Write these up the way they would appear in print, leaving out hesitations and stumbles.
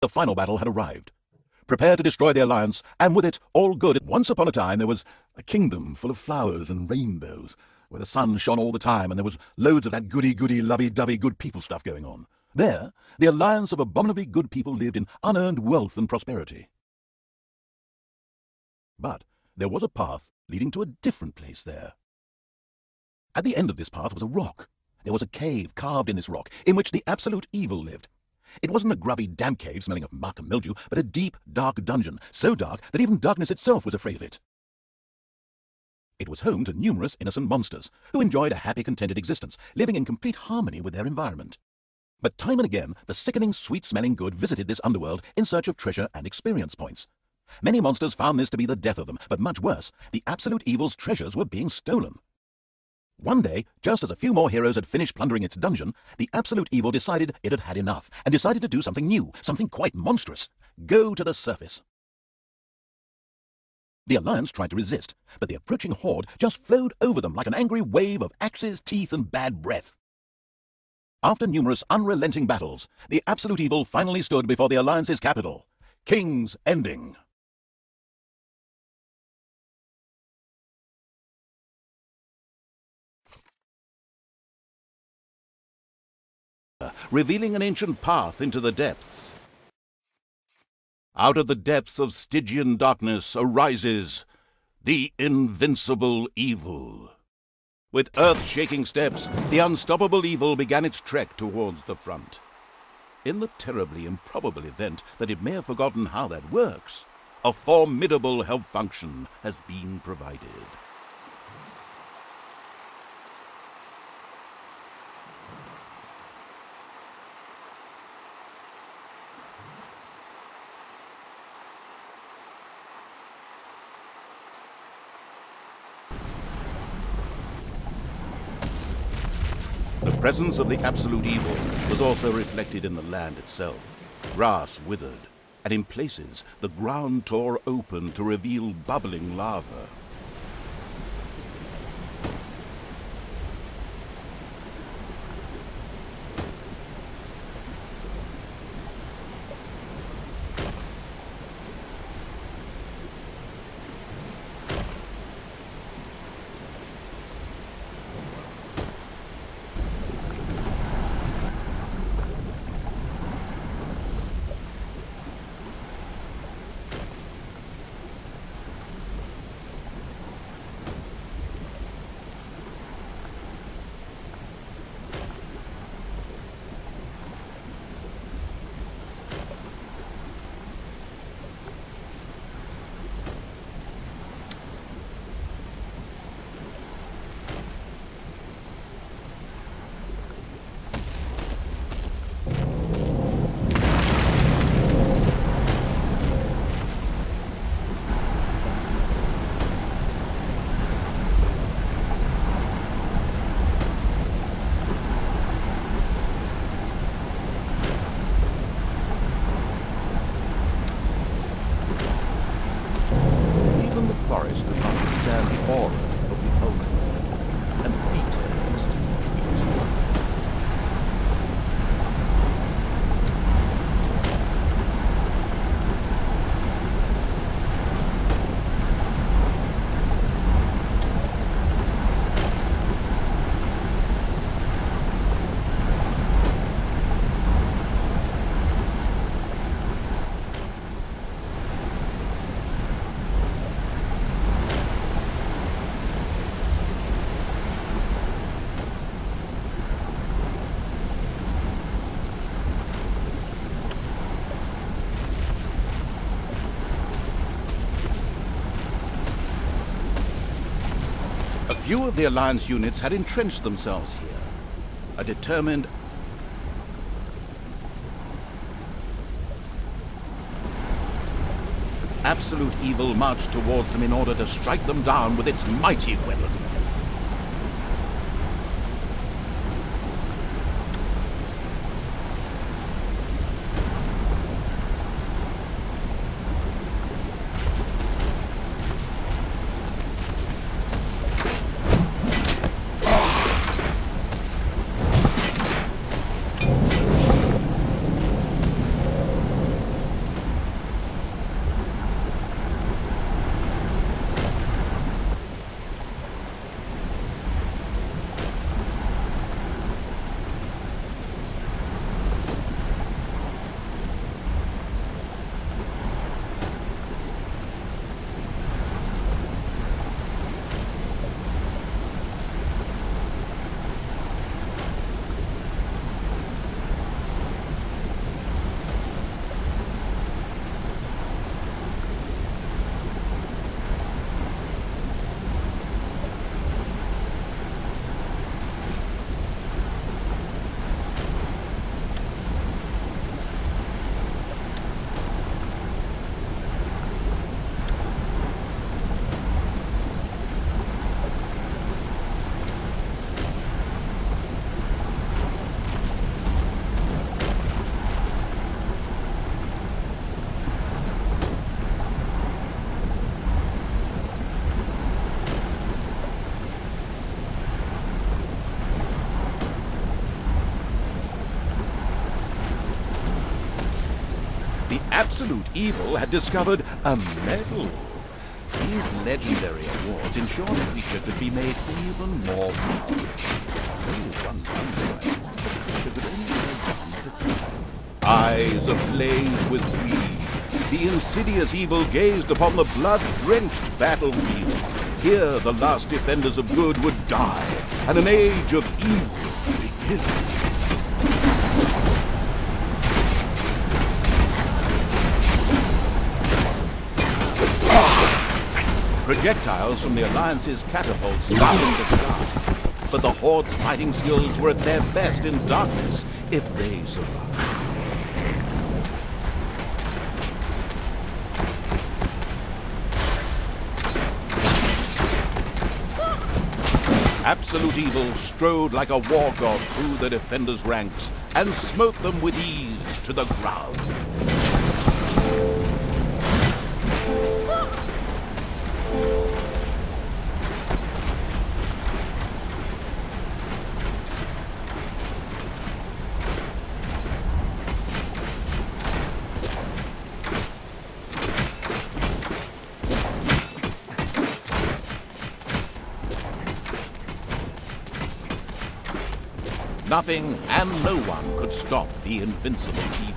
The final battle had arrived. Prepare to destroy the alliance, and with it all good. Once upon a time there was a kingdom full of flowers and rainbows, where the sun shone all the time and there was loads of that goody-goody, lovey-dovey good people stuff going on. There, the alliance of abominably good people lived in unearned wealth and prosperity. But there was a path leading to a different place there. At the end of this path was a rock. There was a cave carved in this rock, in which the absolute evil lived. It wasn't a grubby, damp cave smelling of muck and mildew, but a deep, dark dungeon, so dark that even darkness itself was afraid of it. It was home to numerous innocent monsters, who enjoyed a happy, contented existence, living in complete harmony with their environment. But time and again, the sickening, sweet-smelling good visited this underworld in search of treasure and experience points. Many monsters found this to be the death of them, but much worse, the absolute evil's treasures were being stolen. One day, just as a few more heroes had finished plundering its dungeon, the absolute evil decided it had had enough, and decided to do something new, something quite monstrous. Go to the surface. The Alliance tried to resist, but the approaching horde just flowed over them like an angry wave of axes, teeth, and bad breath. After numerous unrelenting battles, the absolute evil finally stood before the Alliance's capital, King's Ending. Revealing an ancient path into the depths. Out of the depths of Stygian darkness arises the invincible evil. With earth-shaking steps, the unstoppable evil began its trek towards the front. In the terribly improbable event that it may have forgotten how that works, a formidable help function has been provided. The presence of the absolute evil was also reflected in the land itself. Grass withered, and in places the ground tore open to reveal bubbling lava. A few of the Alliance units had entrenched themselves here. A determined absolute evil marched towards them in order to strike them down with its mighty weapon. absolute evil had discovered a medal. These legendary awards ensured the creature could be made even more powerful. Eyes ablaze with greed, the insidious evil gazed upon the blood-drenched battlefield. Here the last defenders of good would die, and an age of evil begin. Projectiles from the Alliance's catapults darkened the sky, but the Horde's fighting skills were at their best in darkness if they survived. Absolute evil strode like a war god through the defenders' ranks and smote them with ease to the ground. Nothing and no one could stop the invincible evil.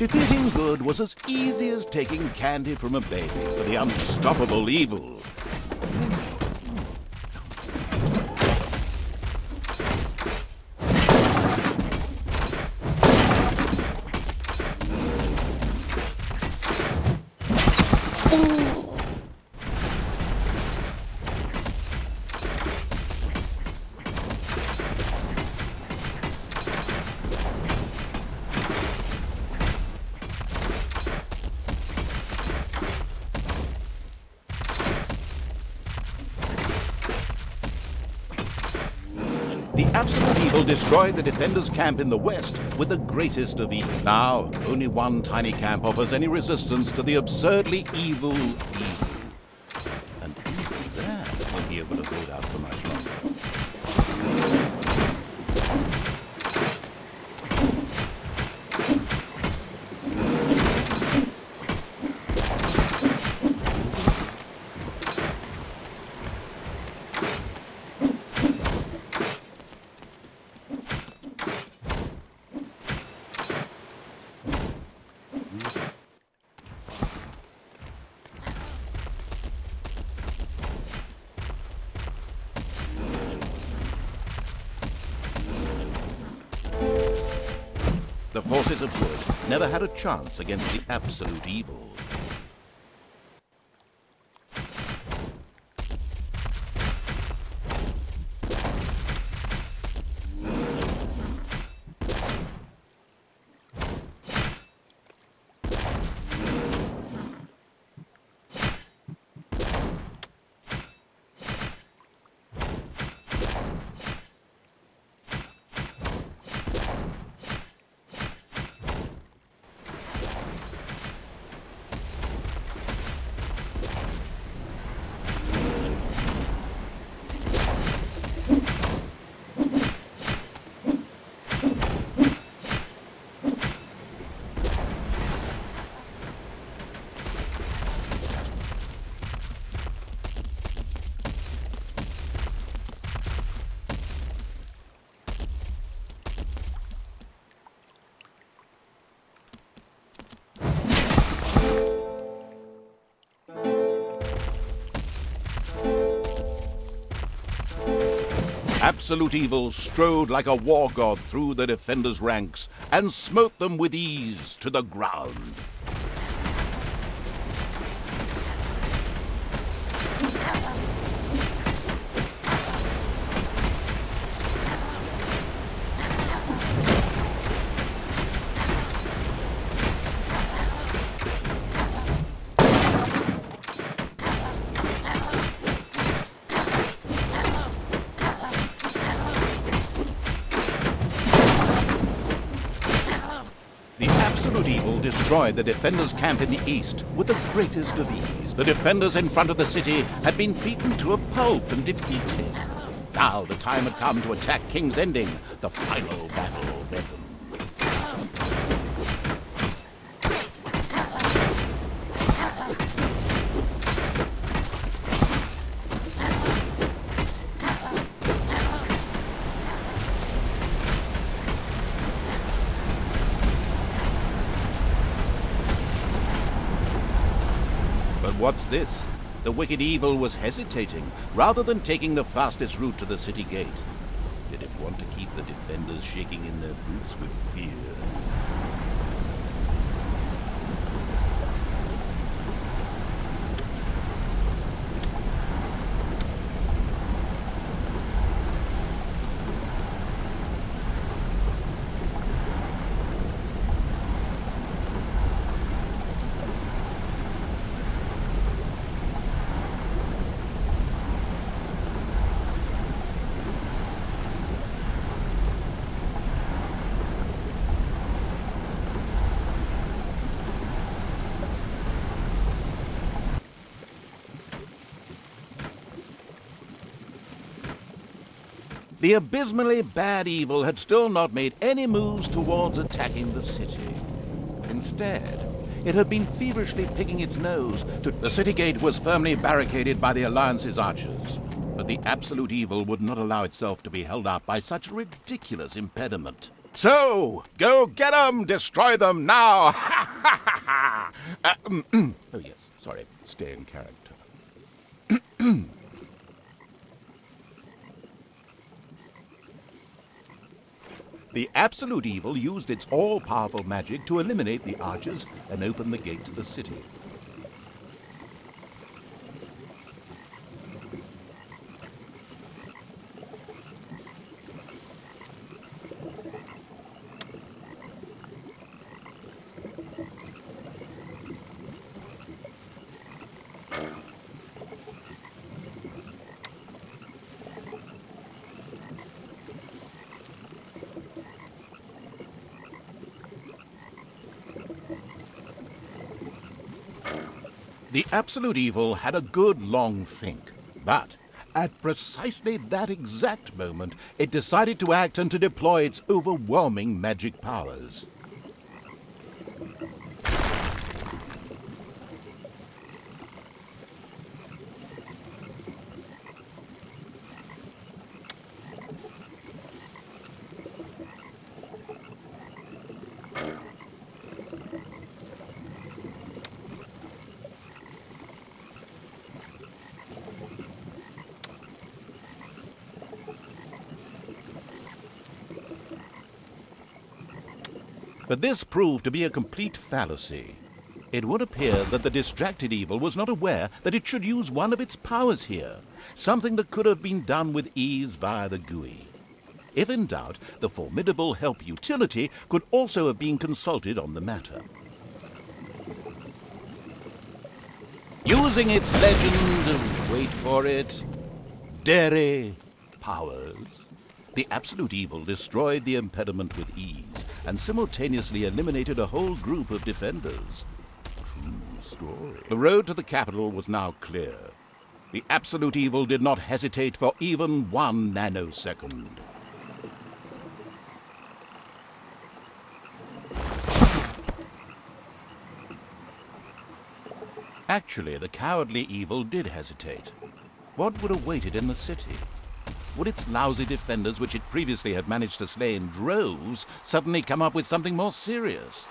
Defeating good was as easy as taking candy from a baby for the unstoppable evil. The absolute evil destroyed the defenders' camp in the west with the greatest of evil. Now, only one tiny camp offers any resistance to the absurdly evil evil. And even that will be able to hold out for much longer. The forces of good never had a chance against the absolute evil. absolute evil strode like a war god through the defenders' ranks and smote them with ease to the ground. Destroyed the defenders' camp in the east with the greatest of ease. The defenders in front of the city had been beaten to a pulp and defeated. Now the time had come to attack King's Ending, the final battle of Bedlam. What's this? The wicked evil was hesitating rather than taking the fastest route to the city gate. Did it want to keep the defenders shaking in their boots with fear? The abysmally bad evil had still not made any moves towards attacking the city. Instead, it had been feverishly picking its nose. The city gate was firmly barricaded by the Alliance's archers, but the absolute evil would not allow itself to be held up by such a ridiculous impediment. So, go get 'em, destroy them now! Ha ha ha! Oh yes, sorry, stay in character. The absolute evil used its all-powerful magic to eliminate the archers and open the gate to the city. The absolute evil had a good long think, but at precisely that exact moment, it decided to act and to deploy its overwhelming magic powers. But this proved to be a complete fallacy. It would appear that the distracted evil was not aware that it should use one of its powers here, something that could have been done with ease via the GUI. If in doubt, the formidable help utility could also have been consulted on the matter. Using its legend, wait for it, Dere powers, the absolute evil destroyed the impediment with ease and simultaneously eliminated a whole group of defenders. True story. The road to the capital was now clear. The absolute evil did not hesitate for even 1 nanosecond. Actually, the cowardly evil did hesitate. What would await it in the city? Would its lousy defenders, which it previously had managed to slay in droves, suddenly come up with something more serious?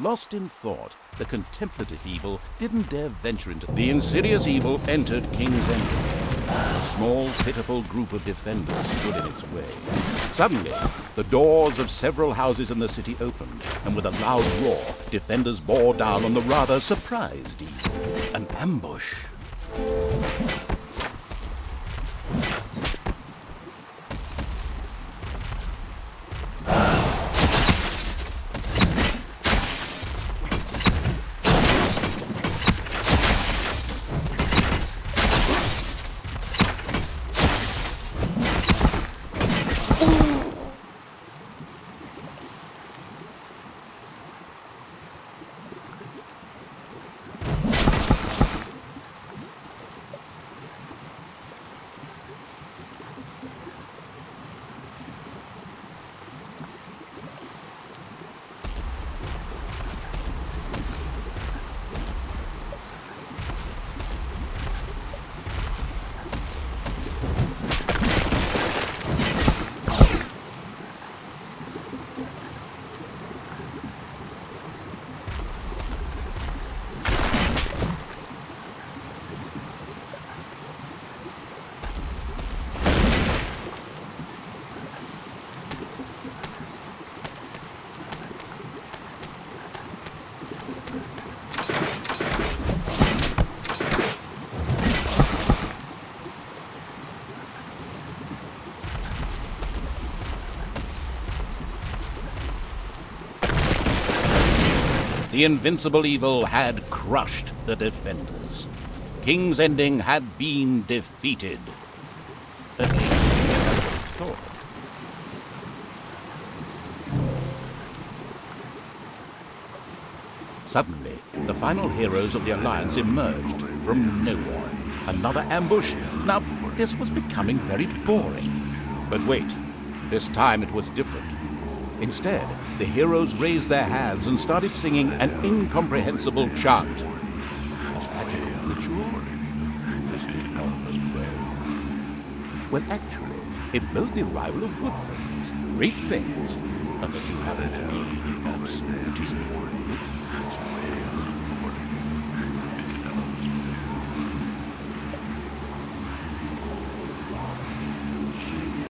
Lost in thought, the contemplative evil didn't dare venture into... The insidious evil entered King's Ending. A small, pitiful group of defenders stood in its way. Suddenly, the doors of several houses in the city opened, and with a loud roar, defenders bore down on the rather surprised evil. An ambush. The invincible evil had crushed the defenders. King's Ending had been defeated. At least they thought. Suddenly, the final heroes of the Alliance emerged from nowhere. Another ambush? Now, this was becoming very boring. But wait, this time it was different. Instead, the heroes raised their hands and started singing an incomprehensible chant. A magical ritual? Well, actually, it bode the arrival of good things, great things, unless you have it absolutely.